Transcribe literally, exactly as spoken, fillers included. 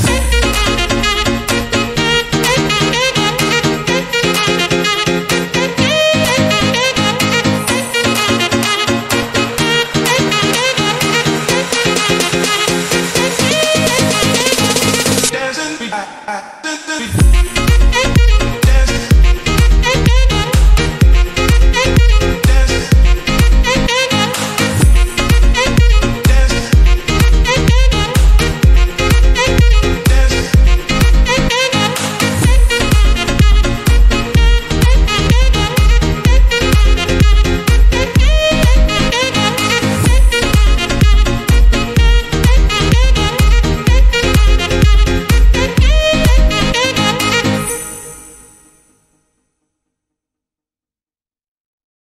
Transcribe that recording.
I